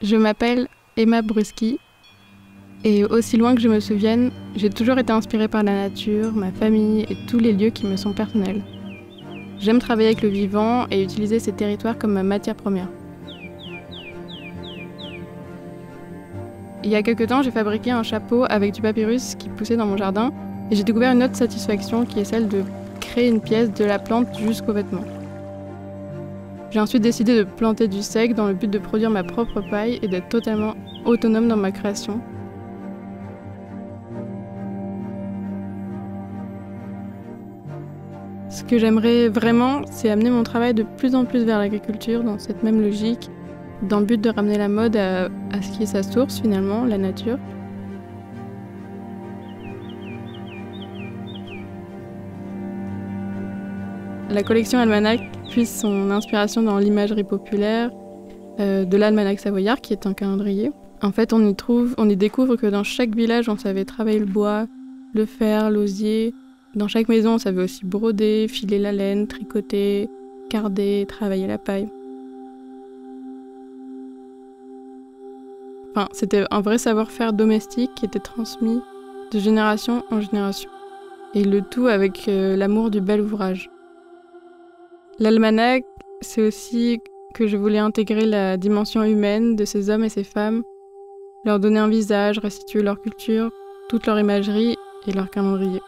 Je m'appelle Emma Bruschi et aussi loin que je me souvienne, j'ai toujours été inspirée par la nature, ma famille et tous les lieux qui me sont personnels. J'aime travailler avec le vivant et utiliser ces territoires comme ma matière première. Il y a quelques temps, j'ai fabriqué un chapeau avec du papyrus qui poussait dans mon jardin et j'ai découvert une autre satisfaction qui est celle de créer une pièce de la plante jusqu'au vêtement. J'ai ensuite décidé de planter du seigle dans le but de produire ma propre paille et d'être totalement autonome dans ma création. Ce que j'aimerais vraiment, c'est amener mon travail de plus en plus vers l'agriculture, dans cette même logique, dans le but de ramener la mode à ce qui est sa source finalement, la nature. La collection Almanach puise son inspiration dans l'imagerie populaire de l'Almanach Savoyard, qui est un calendrier. En fait, on y découvre que dans chaque village, on savait travailler le bois, le fer, l'osier. Dans chaque maison, on savait aussi broder, filer la laine, tricoter, carder, travailler la paille. Enfin, c'était un vrai savoir-faire domestique qui était transmis de génération en génération. Et le tout avec l'amour du bel ouvrage. L'almanach, c'est aussi que je voulais intégrer la dimension humaine de ces hommes et ces femmes, leur donner un visage, restituer leur culture, toute leur imagerie et leur calendrier.